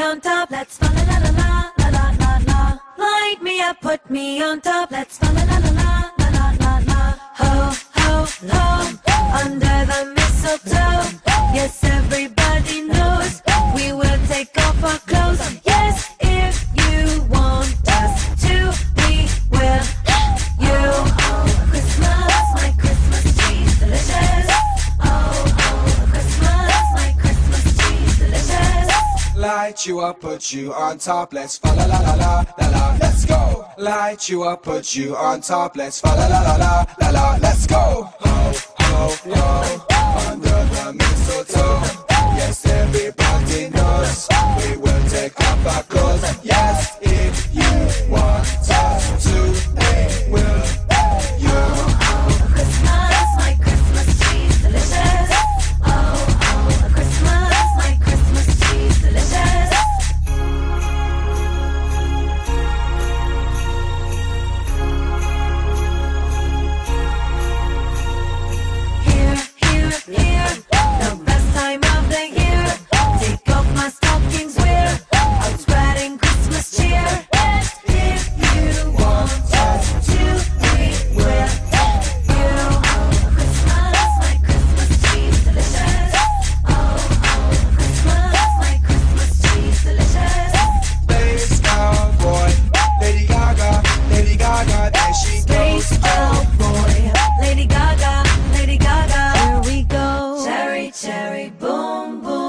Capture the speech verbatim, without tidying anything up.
me on top, let's fa la la la la la la la. Light me up, put me on top, let's fa la la la la la la la. Ho ho low, under the mistletoe. Yes, everybody knows we will take off our clothes. Yes, if you want us to, we will. You oh, Christmas, my Christmas tree's delicious. Light you up, put you on top, let's fa la la la la la la, let's go. Light you up, put you on top, let's fa la la la la la la, let's go. Ho ho ho, under the mistletoe. Yes, everybody knows we will take off our clothes. Yes, if you want us to, we will. You oh, Christmas, my Christmas tree's delicious. Oh oh, Christmas. Boom, boom.